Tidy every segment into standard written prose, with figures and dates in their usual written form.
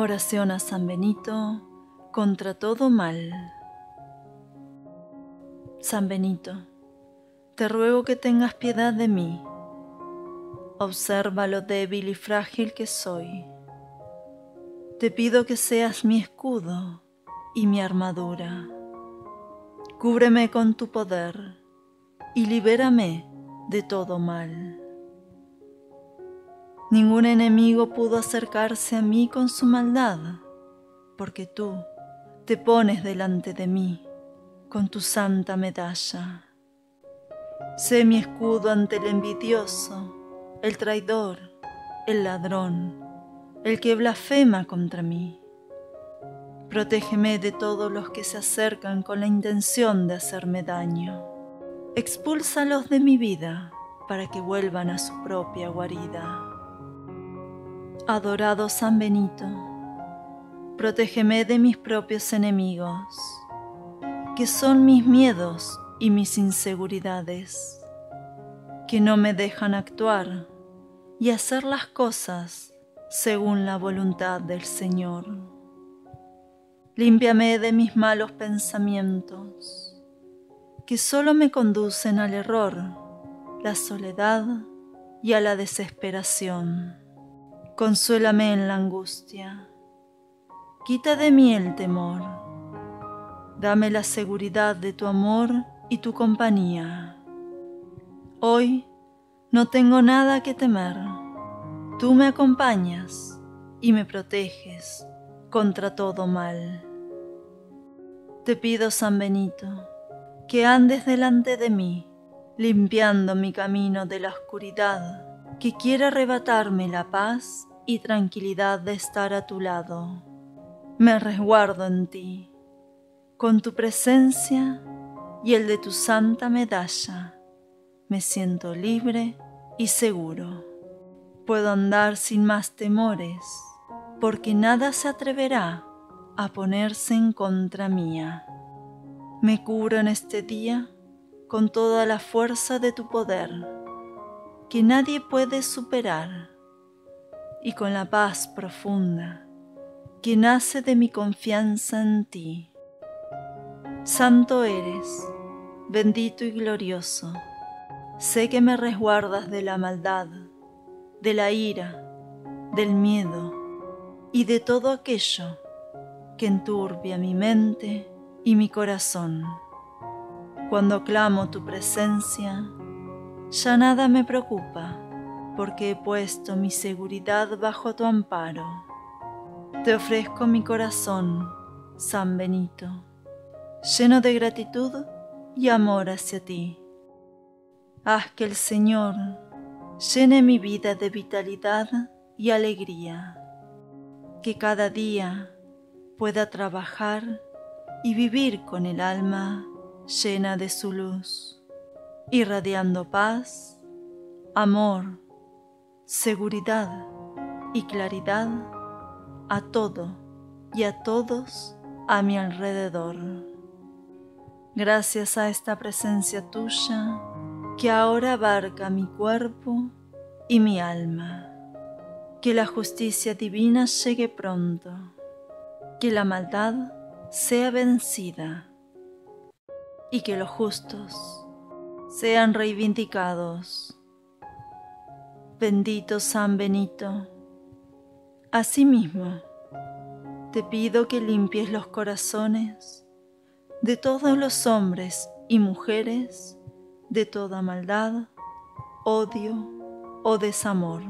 Oración a San Benito contra todo mal. San Benito, te ruego que tengas piedad de mí. Observa lo débil y frágil que soy. Te pido que seas mi escudo y mi armadura. Cúbreme con tu poder y libérame de todo mal. Ningún enemigo pudo acercarse a mí con su maldad, porque tú te pones delante de mí con tu santa medalla. Sé mi escudo ante el envidioso, el traidor, el ladrón, el que blasfema contra mí. Protégeme de todos los que se acercan con la intención de hacerme daño. Expúlsalos de mi vida para que vuelvan a su propia guarida. Adorado San Benito, protégeme de mis propios enemigos, que son mis miedos y mis inseguridades, que no me dejan actuar y hacer las cosas según la voluntad del Señor. Límpiame de mis malos pensamientos, que solo me conducen al error, la soledad y a la desesperación. Consuélame en la angustia, quita de mí el temor, dame la seguridad de tu amor y tu compañía. Hoy no tengo nada que temer, tú me acompañas y me proteges contra todo mal. Te pido, San Benito, que andes delante de mí, limpiando mi camino de la oscuridad que quiera arrebatarme la paz y tranquilidad de estar a tu lado. Me resguardo en ti, con tu presencia y el de tu santa medalla. Me siento libre y seguro. Puedo andar sin más temores, porque nada se atreverá a ponerse en contra mía. Me cubro en este día con toda la fuerza de tu poder, que nadie puede superar, y con la paz profunda que nace de mi confianza en ti. Santo eres, bendito y glorioso. Sé que me resguardas de la maldad, de la ira, del miedo y de todo aquello que enturbia mi mente y mi corazón. Cuando clamo tu presencia, ya nada me preocupa, porque he puesto mi seguridad bajo tu amparo. Te ofrezco mi corazón, San Benito, lleno de gratitud y amor hacia ti. Haz que el Señor llene mi vida de vitalidad y alegría, que cada día pueda trabajar y vivir con el alma llena de su luz, irradiando paz, amor, seguridad y claridad a todo y a todos a mi alrededor. Gracias a esta presencia tuya que ahora abarca mi cuerpo y mi alma. Que la justicia divina llegue pronto, que la maldad sea vencida y que los justos sean reivindicados. Bendito San Benito, asimismo, te pido que limpies los corazones de todos los hombres y mujeres de toda maldad, odio o desamor.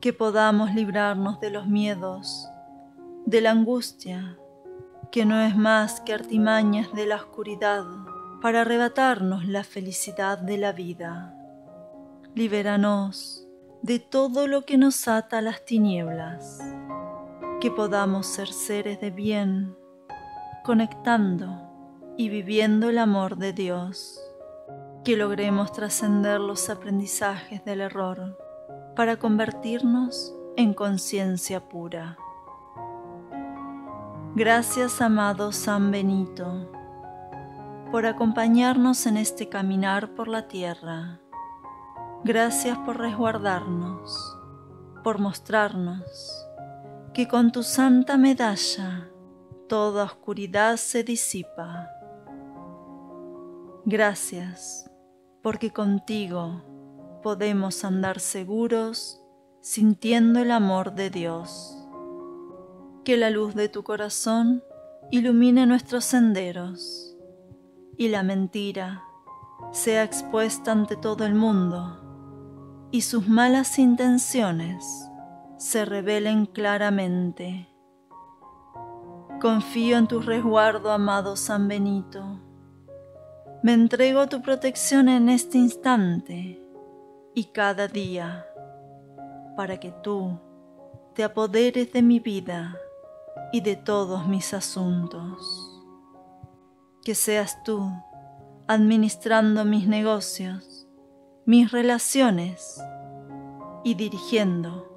Que podamos librarnos de los miedos, de la angustia, que no es más que artimañas de la oscuridad, para arrebatarnos la felicidad de la vida. Libéranos de todo lo que nos ata a las tinieblas, que podamos ser seres de bien, conectando y viviendo el amor de Dios, que logremos trascender los aprendizajes del error para convertirnos en conciencia pura. Gracias, amado San Benito, por acompañarnos en este caminar por la tierra. Gracias por resguardarnos, por mostrarnos que con tu santa medalla toda oscuridad se disipa. Gracias, porque contigo podemos andar seguros sintiendo el amor de Dios. Que la luz de tu corazón ilumine nuestros senderos y la mentira sea expuesta ante todo el mundo y sus malas intenciones se revelen claramente. Confío en tu resguardo, amado San Benito. Me entrego a tu protección en este instante y cada día, para que tú te apoderes de mi vida y de todos mis asuntos. Que seas tú administrando mis negocios, mis relaciones y dirigiendo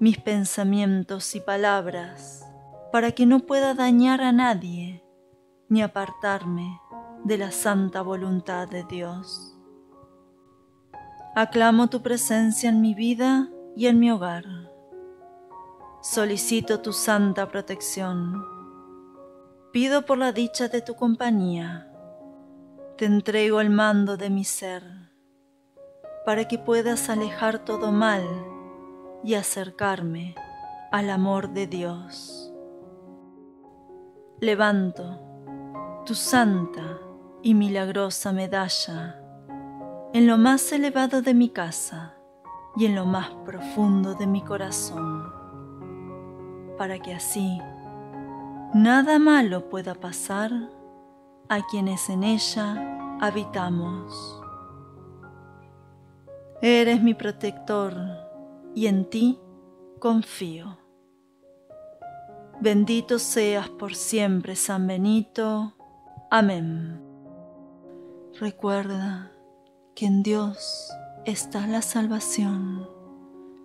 mis pensamientos y palabras, para que no pueda dañar a nadie ni apartarme de la santa voluntad de Dios. Aclamo tu presencia en mi vida y en mi hogar. Solicito tu santa protección. Pido por la dicha de tu compañía. Te entrego el mando de mi ser, para que puedas alejar todo mal y acercarme al amor de Dios. Levanto tu santa y milagrosa medalla en lo más elevado de mi casa y en lo más profundo de mi corazón, para que así nada malo pueda pasar a quienes en ella habitamos. Eres mi protector y en ti confío. Bendito seas por siempre, San Benito. Amén. Recuerda que en Dios está la salvación,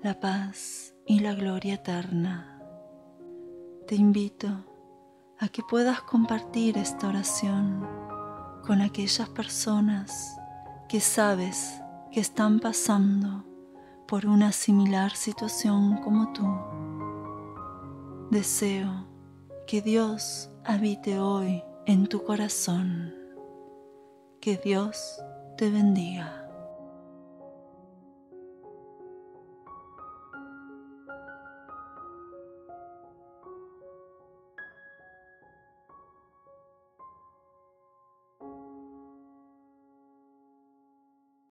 la paz y la gloria eterna. Te invito a que puedas compartir esta oración con aquellas personas que sabes que están pasando por una similar situación como tú. Deseo que Dios habite hoy en tu corazón. Que Dios te bendiga.